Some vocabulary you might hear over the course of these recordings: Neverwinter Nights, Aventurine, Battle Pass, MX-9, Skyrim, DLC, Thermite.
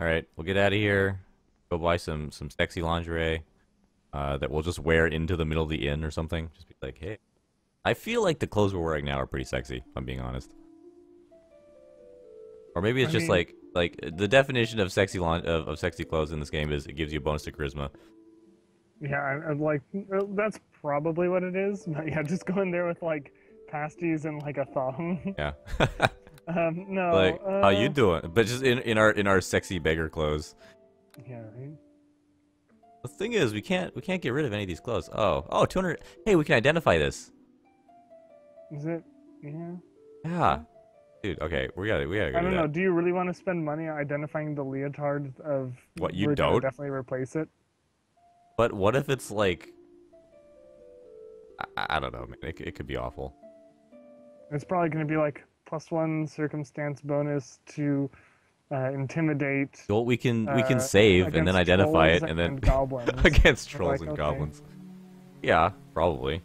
Alright, we'll get out of here. Go buy some sexy lingerie that we'll just wear into the middle of the inn or something. Just be like, hey. I feel like the clothes we're wearing now are pretty sexy, if I'm being honest. Or maybe it's just like the definition of sexy sexy clothes in this game is it gives you a bonus to charisma. Yeah, I'm like, that's probably what it is. But yeah, just go in there with like pasties and like a thong. Yeah. No. Like, how you doing? But just in our sexy beggar clothes. Yeah. Right? The thing is, we can't get rid of any of these clothes. Oh, 200. Hey, we can identify this. Is it? Yeah. Yeah. Dude, okay, we gotta go. I don't know. Do you really want to spend money identifying the leotard of? What you don't? Definitely replace it. But what if it's like? I don't know, man. It could be awful. It's probably gonna be like +1 circumstance bonus to intimidate. Well, we can save and then identify it and then goblins. Against trolls and goblins. Yeah, probably.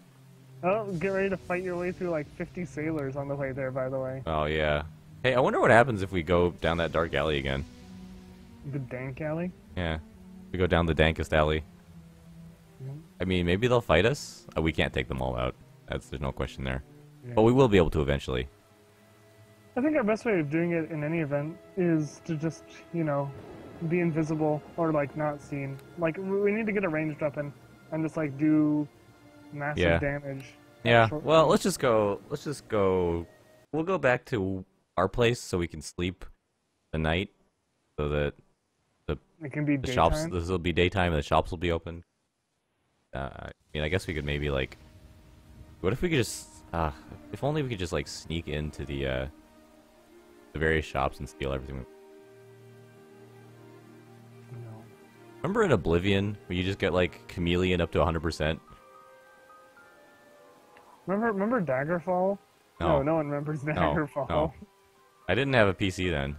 Oh, get ready to fight your way through like 50 sailors on the way there, by the way. Oh, yeah. Hey, I wonder what happens if we go down that dark alley again. The dank alley? Yeah. We go down the dankest alley. Mm-hmm. I mean, maybe they'll fight us. Oh, we can't take them all out. There's no question there. Yeah. But we will be able to eventually. I think our best way of doing it in any event is to just, you know, be invisible or like not seen. Like, we need to get a ranged weapon and just like do massive damage. Yeah. Well, let's just go. We'll go back to our place so we can sleep the night, so that the shops. This will be daytime and the shops will be open. I mean, I guess we could maybe like. What if we could just? If only we could just like sneak into the various shops and steal everything. No. Remember in Oblivion where you just get like chameleon up to 100%. Remember Daggerfall? No, no one remembers Daggerfall. No. I didn't have a PC then.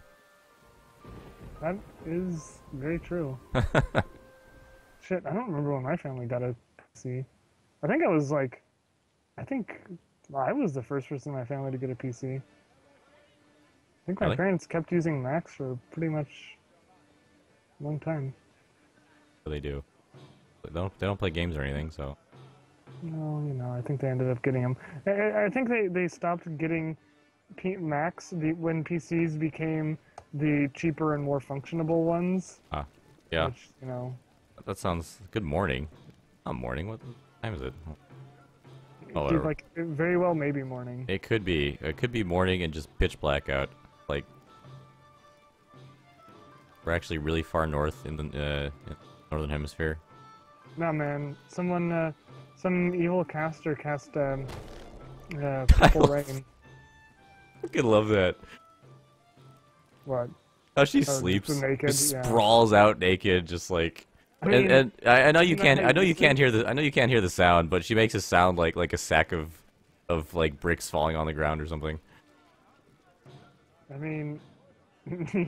That is very true. Shit, I don't remember when my family got a PC. I think I was the first person in my family to get a PC. I think my parents kept using Macs for pretty much a long time. They do. They don't play games or anything, so. No, you know, I think they ended up getting them. I think they stopped getting Macs when PCs became the cheaper and more functionable ones. Ah, yeah. Which, you know. That sounds good. Morning. Not morning. What time is it? Oh, dude, like very well, maybe morning. It could be. It could be morning and just pitch black out. Like we're actually really far north in the northern hemisphere. Nah, man. Someone. Some evil caster cast purple rain. I could love that. What? How she sleeps, just sprawls out naked, just like. I mean, and I know you can't. I know you can't hear the. I know you can't hear the sound, but she makes a sound like a sack of like bricks falling on the ground or something. I mean,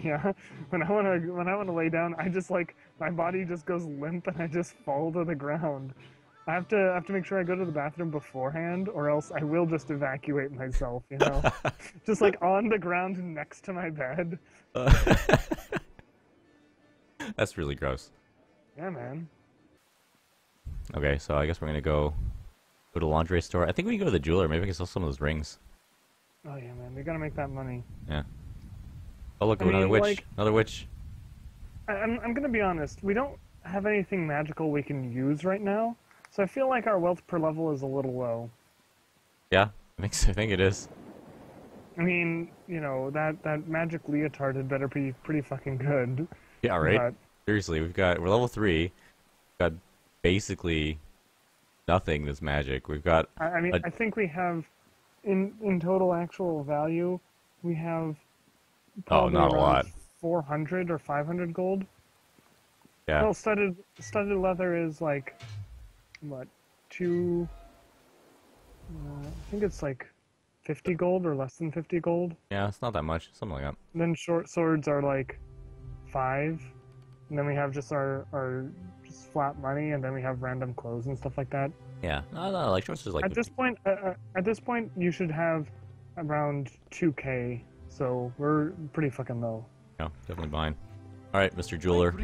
yeah. When I wanna lay down, I just like my body just goes limp and I just fall to the ground. I have to make sure I go to the bathroom beforehand, or else I will just evacuate myself, you know? Just like on the ground next to my bed. That's really gross. Yeah, man. Okay, so I guess we're gonna go to the lingerie store. I think we can go to the jeweler. Maybe we can sell some of those rings. Oh yeah, man. We gotta make that money. Yeah. Oh look, another witch. Like, another witch. I'm gonna be honest. We don't have anything magical we can use right now. So I feel like our wealth per level is a little low. Yeah, I think it is. I mean, you know, that magic leotard had better be pretty fucking good. Yeah, right? But seriously, we're level 3. We've got basically nothing that's magic. We've got... I mean, I think we have, in total actual value, we have... probably not a lot. 400 or 500 gold. Yeah. Well, studded leather is like... what, 2... I think it's like 50 gold or less than 50 gold. Yeah, it's not that much. Something like that. And then short swords are like 5. And then we have just our just flat money, and then we have random clothes and stuff like that. Yeah, no, like short swords like... At this point, you should have around 2K, so we're pretty fucking low. Yeah, definitely behind. All right, Mr. Jeweler.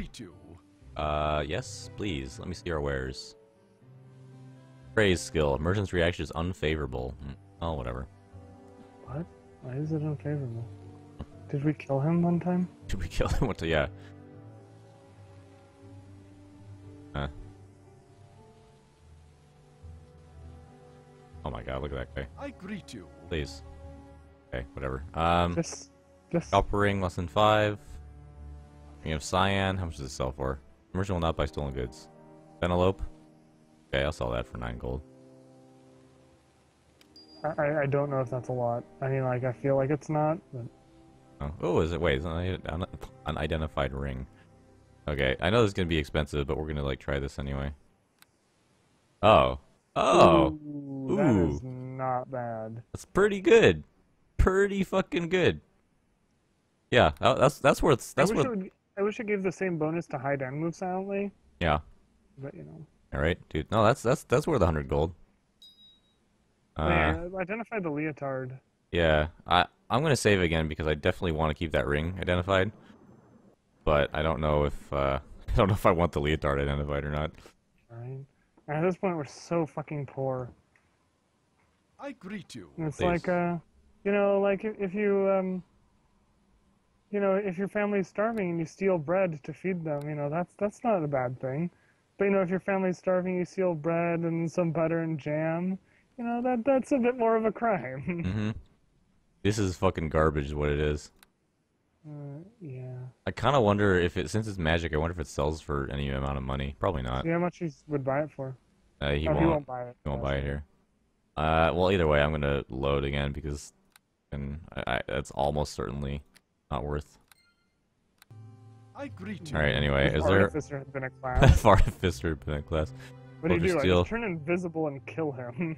Yes, please. Let me see our wares. Praise skill. Merchant's reaction is unfavorable. Oh, whatever. What? Why is it unfavorable? Did we kill him one time? Did we kill him one time? Yeah. Huh. Oh my god, look at that guy. I greet you. Please. Okay, whatever. Copper ring, less than 5. We have cyan. How much does it sell for? Merchant will not buy stolen goods. Penelope. Okay, I'll sell that for 9 gold. I don't know if that's a lot. I mean, like, I feel like it's not. But... Oh. Oh, is it? Wait, it's an unidentified ring. Okay, I know this is gonna be expensive, but we're gonna like try this anyway. Oh. Oh. Ooh. That is not bad. That's pretty good. Pretty fucking good. Yeah, that's worth. That's worth. I wish it gave the same bonus to hide and move silently. Yeah. But you know. All right, dude. No, that's worth 100 gold. Man, identify the leotard. Yeah, I'm gonna save again because I definitely want to keep that ring identified, but I don't know if I want the leotard identified or not. Right. At this point, we're so fucking poor. I greet you. And it's like you know, like if you you know, if your family's starving and you steal bread to feed them, you know, that's not a bad thing. But you know, if your family's starving, you steal bread and some butter and jam. You know, that's a bit more of a crime. Mm-hmm. This is fucking garbage is what it is. Yeah. I kind of wonder if it, since it's magic, I wonder if it sells for any amount of money. Probably not. See how much he would buy it for? He won't buy it. He won't buy it here. Well, either way, I'm going to load again because that's almost certainly not worth. I greet you. All right, anyway, is there... Farther had been a class. Farther had been a class. What do you do? Steal. I just turn invisible and kill him.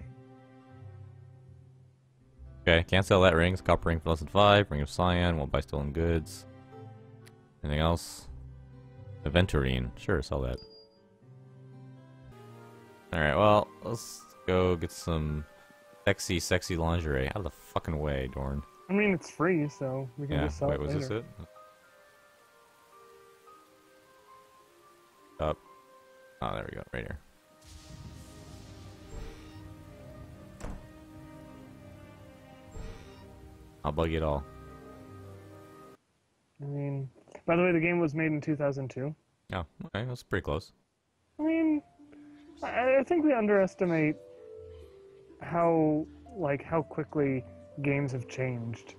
Okay, can't sell that ring. It's copper ring for less than 5. Ring of cyan. Won't buy stolen goods. Anything else? Aventurine. Sure, sell that. Alright, well, let's go get some sexy, sexy lingerie. Out of the fucking way, Dorn. I mean, it's free, so we can just sell it later. Wait, was this it? Up. Oh, there we go. Right here. I'll bug you at all. I mean, by the way, the game was made in 2002. Oh, okay, that's pretty close. I mean, I think we underestimate how quickly games have changed.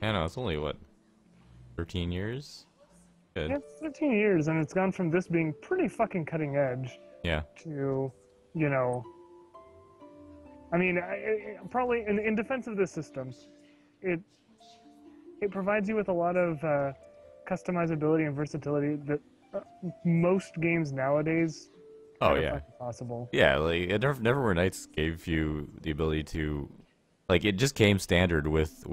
I know, it's only, what, 13 years? Good. Yeah, it's 13 years, and it's gone from this being pretty fucking cutting edge to, you know... I mean, probably in defense of this system, it provides you with a lot of customizability and versatility that most games nowadays possible. Yeah, like Neverwinter Nights gave you the ability to, like, it just came standard with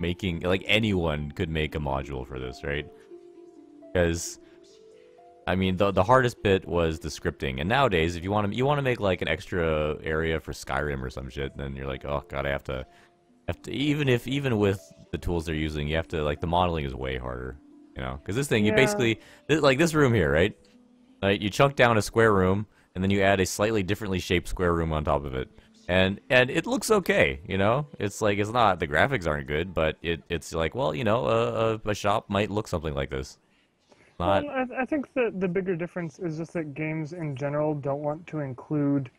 making, like, anyone could make a module for this, right? Because. I mean, the hardest bit was the scripting, and nowadays, if you want to make like an extra area for Skyrim or some shit, then you're like, oh god, I have to even with the tools they're using, you have to, like, the modeling is way harder, you know, because this thing you basically like this room here, right? Like, you chunk down a square room, and then you add a slightly differently shaped square room on top of it, and it looks okay, you know. It's like the graphics aren't good, but it's like, well, you know, a shop might look something like this. Well, I think that the bigger difference is just that games in general don't want to include,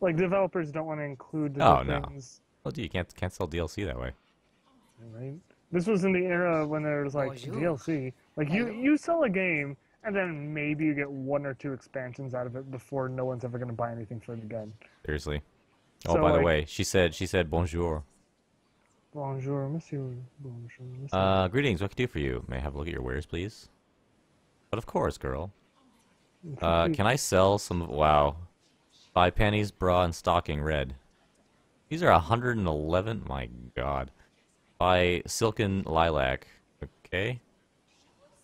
like, developers don't want to include the things. Well, you can't sell DLC that way. Right. This was in the era when there was, like, DLC. Like, you sell a game, and then maybe you get 1 or 2 expansions out of it before no one's ever going to buy anything for it again. Seriously. Oh, so, by the way, she said bonjour. Bonjour, monsieur. Bonjour, monsieur. Greetings. What can I do for you? May I have a look at your wares, please? But of course, girl. Can I sell some... Wow. Buy panties, bra, and stocking red. These are 111? My god. Buy silken lilac. Okay.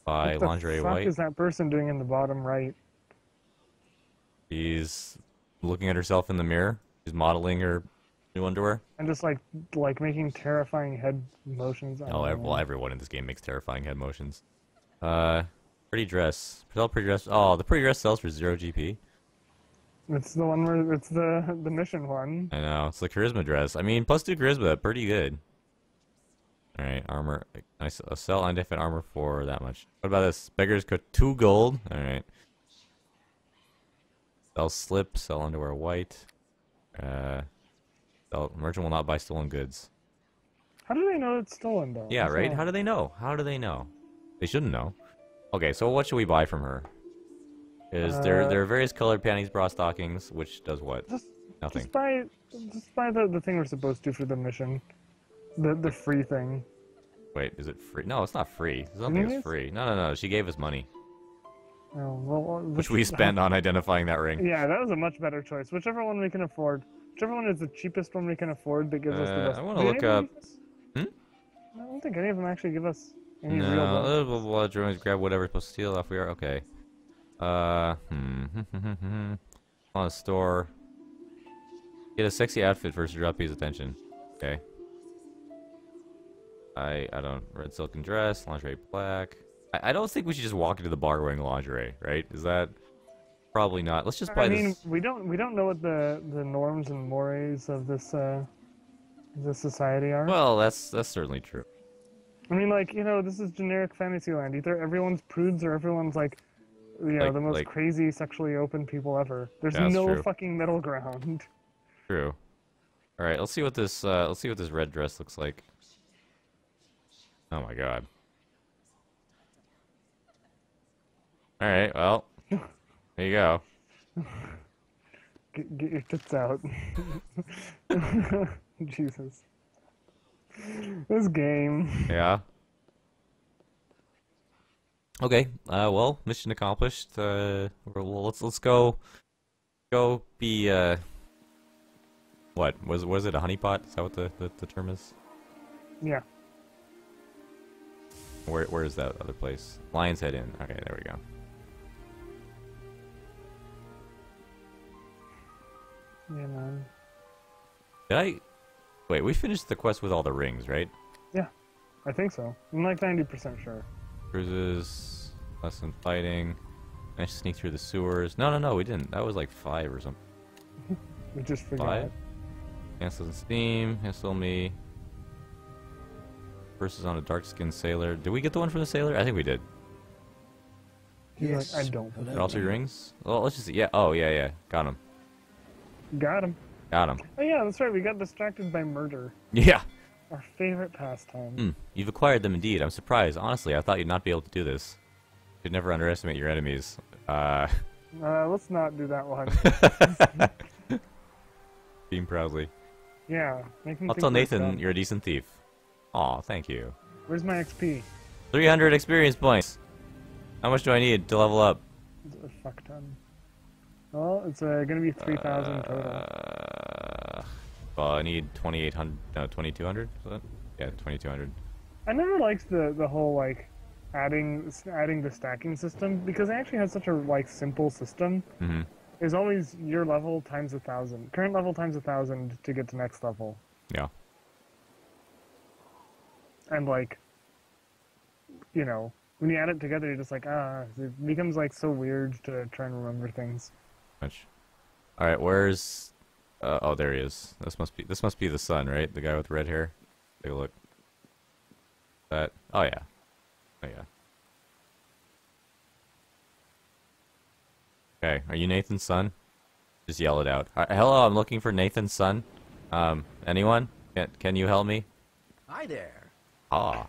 Buy lingerie white. What the fuck is that person doing in the bottom right? She's looking at herself in the mirror. She's modeling her New underwear? And just like making terrifying head motions. Well, everyone in this game makes terrifying head motions. Pretty dress. Pretty dress. Oh, the pretty dress sells for 0 GP. It's the one where it's the mission one. I know. It's the charisma dress. I mean, plus 2 charisma, pretty good. All right, armor. I'll sell undefended armor for that much. What about this? Beggars cut 2 gold. All right. Sell slip. Sell underwear white. Merchant will not buy stolen goods. How do they know it's stolen, though? Yeah, right? How do they know? How do they know? They shouldn't know. Okay, so what should we buy from her? There are various colored panties, bra stockings, which does what? Nothing. Just buy the thing we're supposed to for the mission. The free thing. Wait, is it free? No, it's not free. Nothing's free. No. She gave us money. Oh, well, which we spent on identifying that ring. Yeah, that was a much better choice. Whichever one we can afford. Whichever one is the cheapest one we can afford that gives us the best. I want to look up. I don't think any of them actually give us any real bonus. Blah, blah, blah, grab whatever we're supposed to steal off we are. Okay. On a store. Get a sexy outfit first to drop his attention. Okay. I don't. Red silken dress, lingerie black. I don't think we should just walk into the bar wearing lingerie, right? Is that probably not? Let's just buy this. I mean, we don't know what the norms and mores of this society are. Well, that's certainly true. I mean, like, you know, this is generic fantasy land. Either everyone's prudes or everyone's like, you know, the most crazy sexually open people ever. There's no fucking middle ground. True. All right, let's see what this red dress looks like. Oh my god. All right, well, there you go. Get your tits out. Jesus. This game. Yeah. Okay. Well, mission accomplished. Well, let's go be. What was it? A honeypot? Is that what the term is? Yeah. Where is that other place? Lion's Head Inn. Okay, there we go. Yeah, man. Wait, we finished the quest with all the rings, right? Yeah, I think so. I'm like 90% sure. Cruises, lesson fighting. I just sneak through the sewers. No, we didn't. That was like 5 or something. We just forgot. 5. Cancel the steam. Cancel me. Versus on a dark-skinned sailor. Did we get the one from the sailor? I think we did. Yes. I don't. Did all 3 rings? Well, let's just see. Yeah. Oh, yeah. Got him. Got him. Oh yeah, that's right. We got distracted by murder. Yeah. Our favorite pastime. You've acquired them indeed. I'm surprised. Honestly, I thought you'd not be able to do this. You should never underestimate your enemies. Let's not do that one. Beam proudly. Yeah. I'll tell Nathan you're a decent thief. Aw, thank you. Where's my XP? 300 experience points. How much do I need to level up? A fuck ton. Well, it's gonna be 3,000 total. Well, I need 2,800. No, 2,200. Yeah, 2,200. I never liked the whole like adding the stacking system because it actually has such a like simple system. Mm-hmm. It's always your level times 1,000, current level times 1,000 to get to next level. Yeah. And like, you know, when you add it together, you're just like it becomes like so weird to try and remember things. All right, where's? Oh, there he is. This must be the son, right? The guy with red hair. Take a look. That. Oh yeah. Okay, are you Nathan's son? Just yell it out. Hello, I'm looking for Nathan's son. Anyone? Can you help me? Hi there. Ah.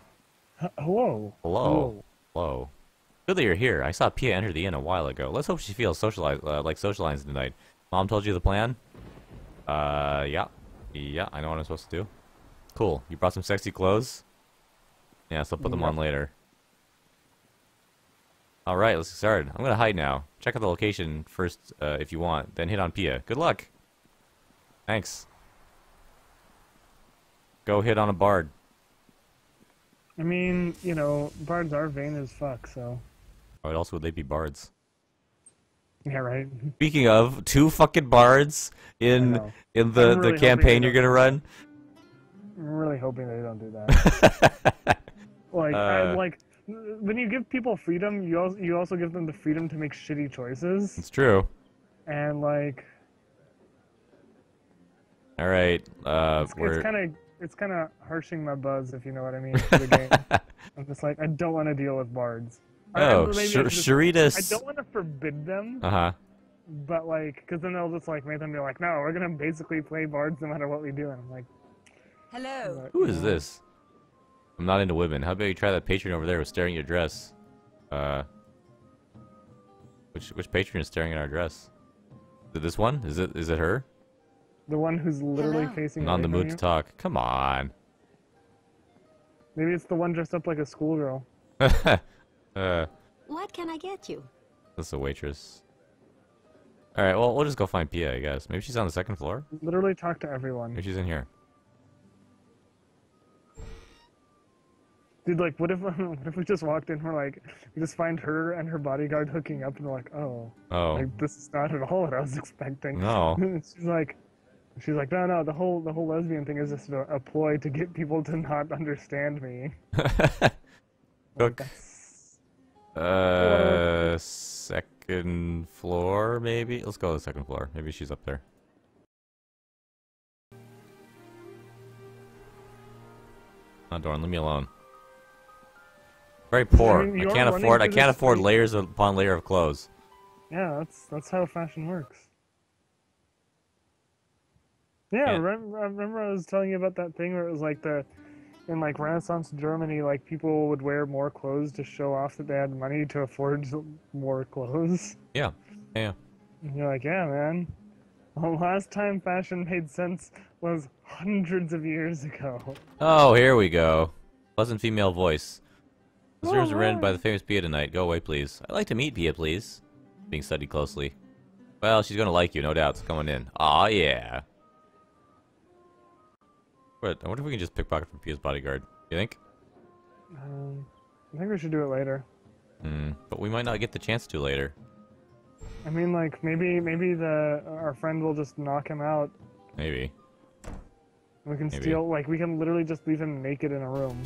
Hello. Good that you're here. I saw Pia enter the inn a while ago. Let's hope she feels socializing tonight. Mom told you the plan? Yeah, I know what I'm supposed to do. Cool. You brought some sexy clothes? Yeah, so I'll put them on later. Alright, let's get started. I'm gonna hide now. Check out the location first if you want, then hit on Pia. Good luck! Thanks. Go hit on a bard. I mean, you know, bards are vain as fuck, so... Oh, and also, would they be bards? Yeah, right. Speaking of, 2 fucking bards in the campaign you're gonna run. I'm really hoping they don't do that. Like, I'm like, when you give people freedom, you also give them the freedom to make shitty choices. It's true. And like, all right, it's kind of harshing my buzz, if you know what I mean, for the game. I'm just like, I don't want to deal with bards. Oh, Sharitas. I don't want to forbid them. Uh-huh. But like, because then they'll just like make them be like, no, we're gonna basically play bards no matter what we do. And I'm like, hello. Who is this? I'm not into women. How about you try that patron over there who's staring at your dress? Which patron is staring at our dress? Is it this one? Is it her? The one who's literally facing. I'm not in the mood to talk. Come on. Maybe it's the one dressed up like a schoolgirl. What can I get you? That's a waitress. All right, well, we'll just go find Pia, I guess. Maybe she's on the 2nd floor. Literally talk to everyone. Maybe she's in here. Dude, like, what if we just walked in and we're like, we just find her and her bodyguard hooking up and we're like, oh, like, this is not at all what I was expecting. No. she's like, no, the whole lesbian thing is just a ploy to get people to not understand me. Like, that's 2nd floor, maybe. Let's go to the 2nd floor. Maybe she's up there. Oh, Dorn, leave me alone. Very poor. I mean, I can't afford layers upon layer of clothes. Yeah, that's how fashion works. Yeah, remember I was telling you about that thing where it was like in Renaissance Germany, like people would wear more clothes to show off that they had money to afford more clothes. Yeah, yeah. And you're like, yeah, man. The last time fashion made sense was hundreds of years ago. Oh, here we go. Pleasant female voice. The serves are written by the famous Pia tonight. Go away, please. I'd like to meet Pia, please. Being studied closely. Well, she's gonna like you, no doubt. Come on in. Aw, yeah. What? I wonder if we can just pickpocket from Pia's bodyguard. You think? I think we should do it later. But we might not get the chance to later. I mean, like, maybe our friend will just knock him out. Maybe. We can steal. Like, we can literally just leave him naked in a room.